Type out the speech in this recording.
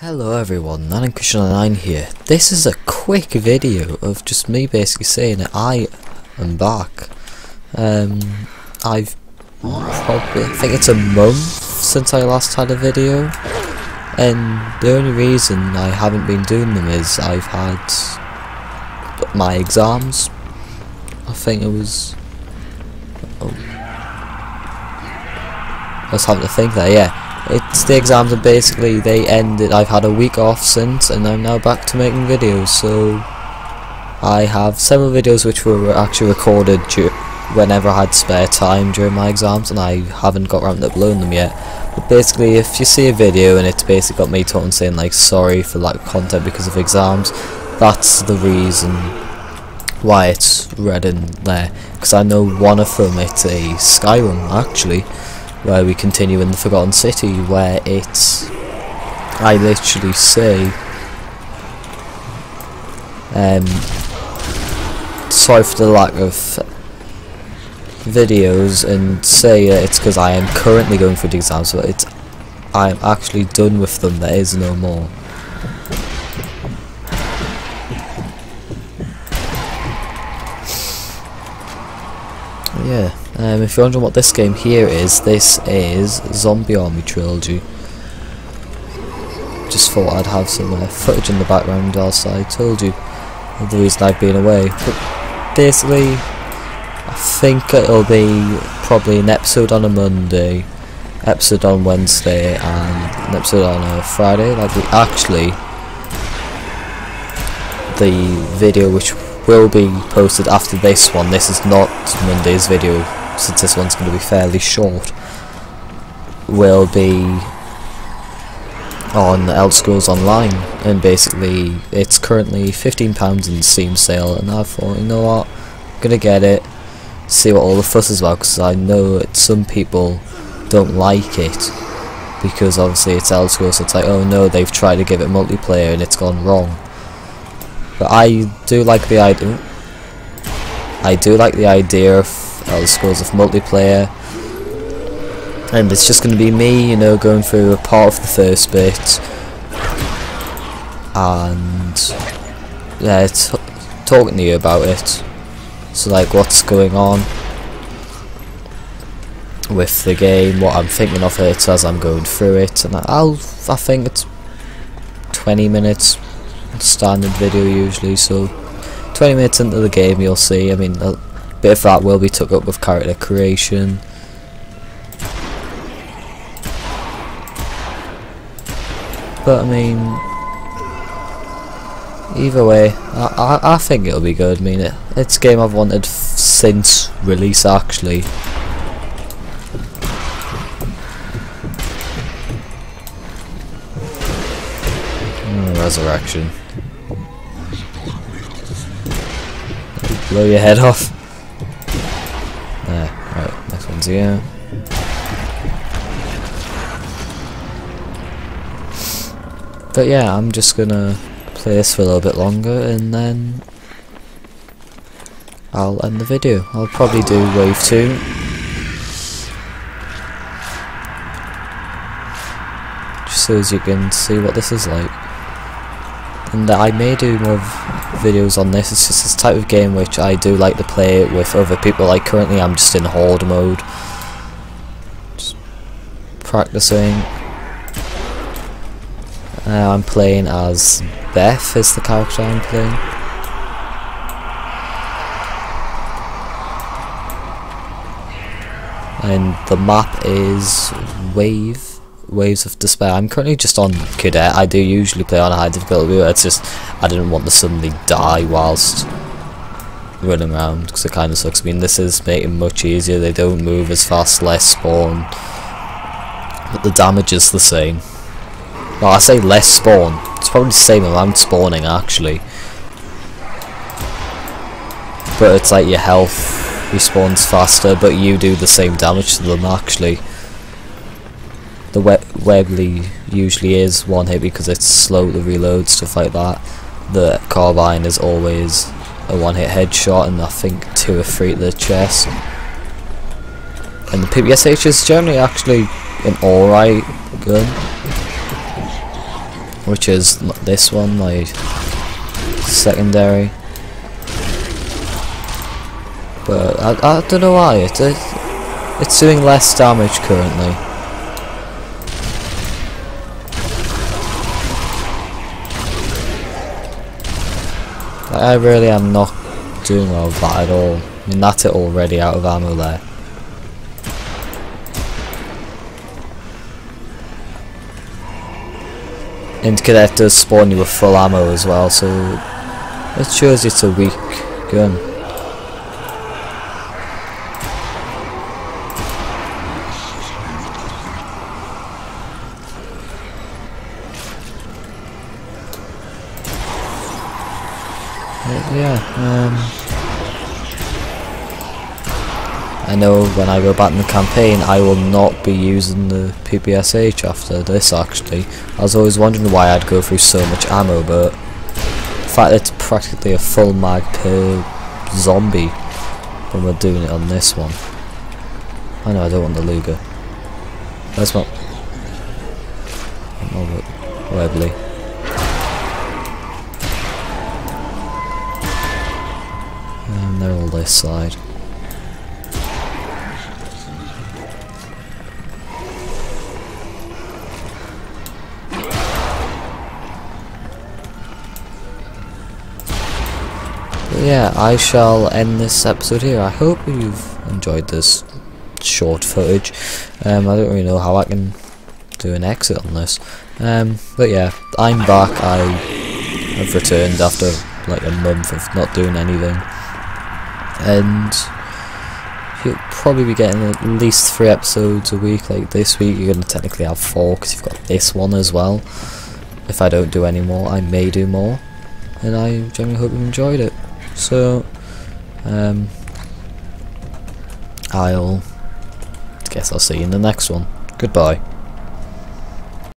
Hello everyone, NaninCrish99 here. This is a quick video of just me basically saying that I am back. I've probably, I think it's a month since I last had a video, and the only reason I haven't been doing them is I've had my exams. I think it was... I was having to think there, yeah. It's the exams, and basically they ended. I've had a week off since, and I'm now back to making videos. So I have several videos which were actually recorded whenever I had spare time during my exams, and I haven't got around to uploading them yet. But basically, if you see a video and it's basically got me talking, saying like sorry for lack of content because of exams, that's the reason why it's red in there. Because I know one of them, it's a Skyrim actually, where we continue in the Forgotten City, where it's, I literally say, sorry for the lack of videos, and say that it's because I am currently going through the exams, but it's, I am actually done with them, there is no more. Yeah. If you're wondering what this game here is, this is Zombie Army Trilogy. Just thought I'd have some footage in the background whilst I told you the reason I've been away. But basically, I think it'll be probably an episode on a Monday, episode on Wednesday, and an episode on a Friday. Like the video which will be posted after this one. This is not Monday's video, since this one's going to be fairly short, will be on Elder Scrolls Online, and basically it's currently £15 in Steam sale, and I thought, you know what, I'm going to get it, see what all the fuss is about, because I know that some people don't like it, because obviously it's Elder Scrolls, so it's like, oh no, they've tried to give it multiplayer and it's gone wrong. But I do like the idea. I do like the idea of Elder Scrolls of multiplayer, and it's just going to be me, you know, going through a part of the first bit, and yeah, talking to you about it. So like, what's going on with the game, what I'm thinking of it as I'm going through it, and I think it's 20 minutes. Standard video usually, so 20 minutes into the game you'll see, I mean, a bit of that will be took up with character creation, but I mean, either way, I think it'll be good. I mean, it's a game I've wanted since release actually. Resurrection. Blow your head off. There, right, next one's here. But yeah, I'm just gonna play this for a little bit longer and then I'll end the video. I'll probably do wave 2. Just so as you can see what this is like. And I may do more videos on this. It's just this type of game which I do like to play with other people. Like currently I'm just in horde mode, just practicing. I'm playing as Beth is the character I'm playing. And the map is Waves of Despair. I'm currently just on Cadet. I do usually play on a high difficulty, but it's just I didn't want to suddenly die whilst running around, because it kind of sucks. I mean, this is making it much easier. They don't move as fast, less spawn, but the damage is the same. Well, I say less spawn. It's probably the same amount spawning actually, but it's like your health respawns faster, but you do the same damage to them actually. The Webley usually is one hit because it's slow to reload, stuff like that. The carbine is always a one hit headshot, and I think 2 or 3 at the chest. And the PPSH is generally actually an alright gun. which is this one, my secondary. But I don't know why it's doing less damage currently. Like, I really am not doing well with that at all. I mean, that's it already out of ammo there. Indicator does spawn you with full ammo as well, so it shows it's a weak gun. I know when I go back in the campaign I will not be using the PPSH after this actually. I was always wondering why I'd go through so much ammo, but in fact it's practically a full mag per zombie when we're doing it on this one. I know I don't want the Luger. Where's my Webley? And they're all this side. Yeah, I shall end this episode here. I hope you've enjoyed this short footage. I don't really know how I can do an exit on this. But yeah, I'm back. I have returned after like a month of not doing anything. And you'll probably be getting at least 3 episodes a week. Like this week, you're going to technically have 4 because you've got this one as well. If I don't do any more, I may do more. And I genuinely hope you enjoyed it. So, I'll see you in the next one. Goodbye.